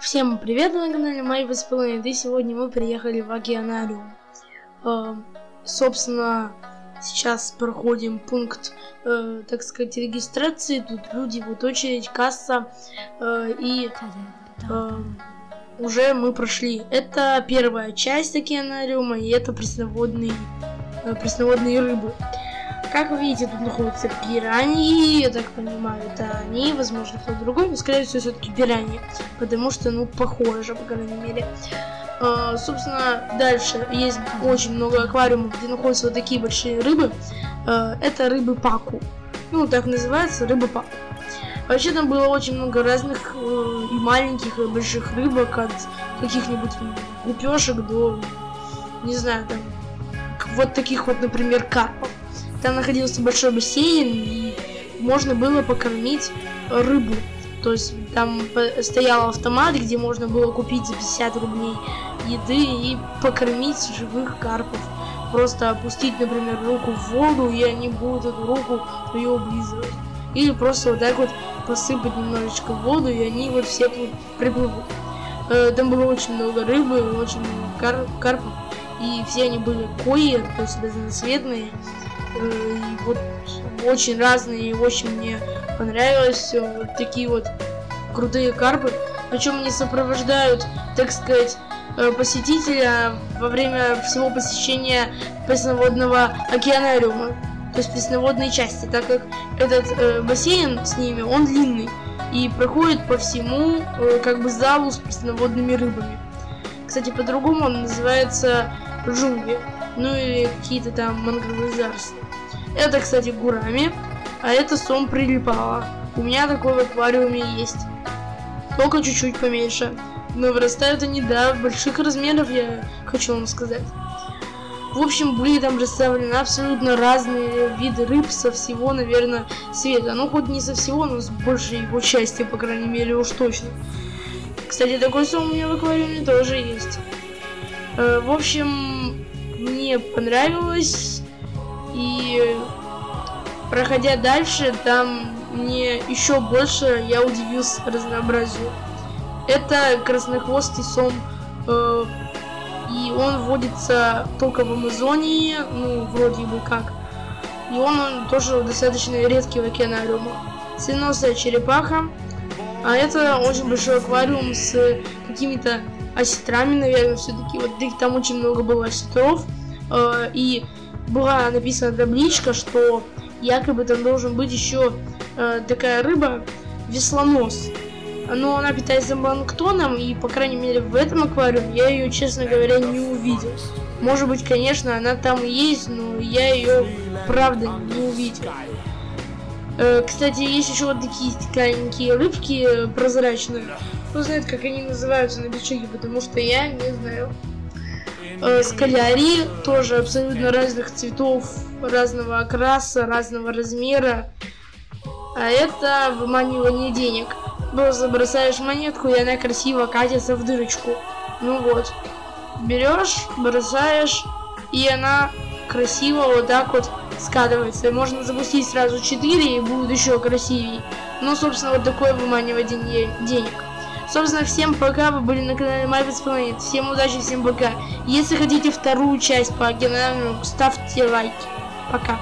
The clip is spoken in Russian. Всем привет, на канале My Pets Planet, и сегодня мы приехали в океанариум. Собственно, сейчас проходим пункт, так сказать, регистрации. Тут люди, вот очередь, касса, и уже мы прошли. Это первая часть океанариума, и это пресноводные рыбы. Как вы видите, тут находятся пираньи, я так понимаю, это они, возможно, кто-то другой, но, скорее всего, все-таки пираньи, потому что, ну, похоже, по крайней мере. Собственно, дальше есть очень много аквариумов, где находятся вот такие большие рыбы. Это рыбы паку, ну, так называется, рыбы паку. Вообще, там было очень много разных и маленьких, и больших рыбок, от каких-нибудь гупешек до, не знаю, там, вот таких вот, например, карпов. Там находился большой бассейн, и можно было покормить рыбу. То есть там стоял автомат, где можно было купить за 50 рублей еды и покормить живых карпов. Просто опустить, например, руку в воду, и они будут эту руку твою облизывать. Или просто вот так вот посыпать немножечко в воду, и они вот все приплывут. Там было очень много рыбы, очень много карпов, и все они были кои, то есть разноцветные. И вот очень разные, и очень мне понравилось вот такие вот крутые карпы. Причем они сопровождают, так сказать, посетителя во время всего посещения пресноводного океанариума, то есть пресноводной части, так как этот бассейн с ними, он длинный и проходит по всему как бы залу с пресноводными рыбами. Кстати, по-другому он называется джунгли. Ну и какие-то там мангровые заросли. Это, кстати, гурами, а это сом прилипала. У меня такой в аквариуме есть. Только чуть-чуть поменьше. Но вырастают они, да, больших размеров, я хочу вам сказать. В общем, были там представлены абсолютно разные виды рыб со всего, наверное, света. Ну, хоть не со всего, но с большей его части, по крайней мере, уж точно. Кстати, такой сом у меня в аквариуме тоже есть. В общем, мне понравилось, и проходя дальше, там мне еще больше я удивился разнообразию. Это краснохвостый сом, и он водится только в Амазонии, ну, вроде бы как. И он тоже достаточно редкий в океанариумах. Синосая черепаха, а это очень большой аквариум с какими-то осетрами, наверное, все-таки. Вот там очень много было осетров, и была написана табличка, что якобы там должен быть еще такая рыба веслонос, но она питается планктоном, и по крайней мере в этом аквариуме я ее, честно говоря, не увидел. Может быть, конечно, она там есть, но я ее правда не увидел. Кстати, есть еще вот такие стекленькие рыбки прозрачные. Кто знает, как они называются на бичуге, потому что я не знаю. Скалярии тоже абсолютно разных цветов, разного окраса, разного размера. А это выманивание денег. Просто бросаешь монетку, и она красиво катится в дырочку. Ну вот. Берешь, бросаешь, и она красиво вот так вот скатывается. Можно запустить сразу 4, и будет еще красивее. Ну, собственно, вот такое выманивание денег. Собственно, всем пока, вы были на канале My Pets Planet. Всем удачи, всем пока. Если хотите вторую часть по океанариуму, ставьте лайки. Пока.